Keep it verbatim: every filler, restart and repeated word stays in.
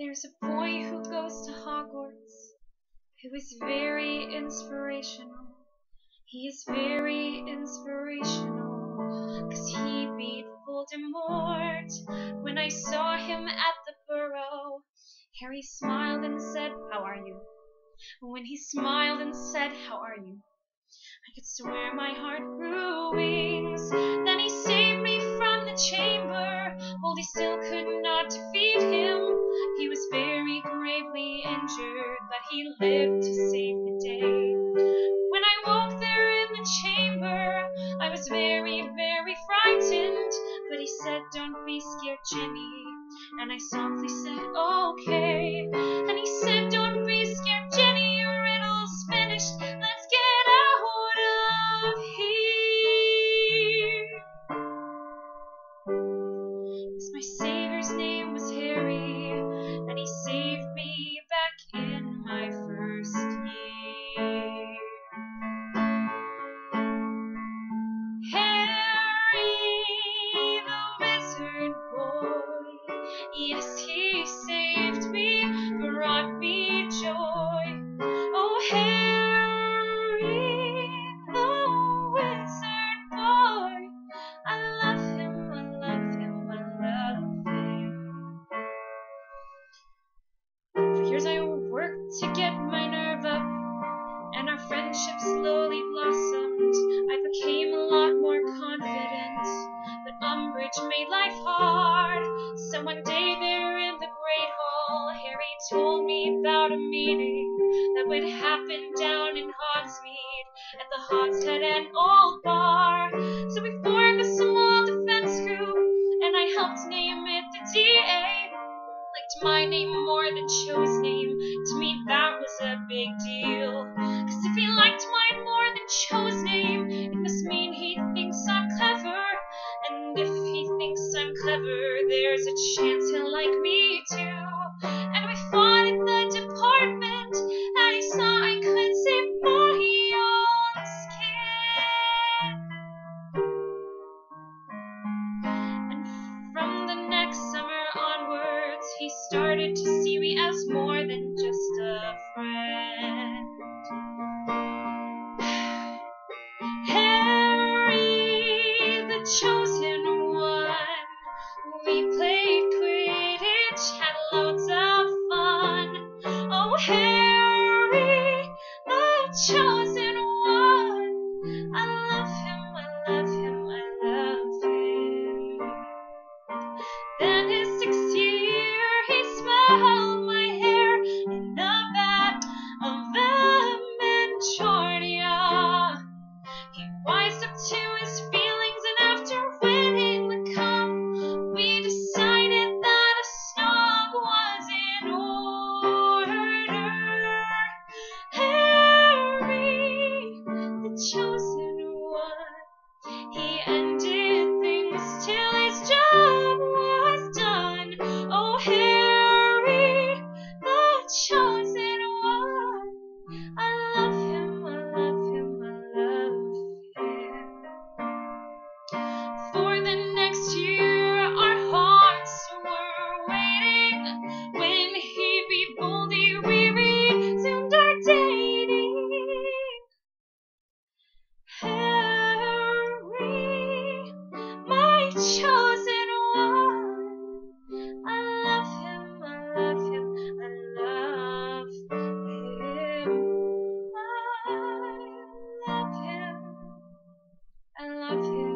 There's a boy who goes to Hogwarts, who is very inspirational. He is very inspirational, 'cause he beat Voldemort. When I saw him at the Burrow, Harry smiled and said, "How are you?" When he smiled and said, "How are you?" I could swear my heart grew wings. Then he saved me from the chamber. Voldy still could not defeat him. He was very gravely injured, but he lived to save the day. When I woke there in the chamber, I was very, very frightened. But he said, "Don't be scared, Jenny." And I softly said, "Okay." And he said, "Don't be scared, Jenny. Your riddle's finished. Let's get out of here." Yes, my savior's name was Harry, and he saved me back in my first year. Harry, the wizard boy. Yes, he saved me, brought me joy. Oh, Harry, the wizard boy. I love him, I love him, I love him. For years I worked to get my nerve up, and our friendship slowly blossomed. I became a lot more confident, but Umbridge made life hard. So one day there in the Great Hall, Harry told me about a meeting that would happen down in Hogsmeade at the Hog's Head and Old Bar. So we formed a small defense group, and I helped name it the D A. Liked my name more than Cho's name. To me that was a big deal, 'cause if he liked mine more than Cho's name, it must mean he thinks I'm clever. And if he thinks I'm clever, there's a chance he'll like me too. And we fought in the department, and he saw I could save my own skin. And from the next summer onwards, he started to see me as more than just a friend. Harry, the chosen. We played Quidditch, had loads of fun. Oh, Harry, the chosen one. I love him, I love him, I love him. Then his sixth year, he smelled my hair in the vat of Amenchordia. He wised up to his feet. I love him.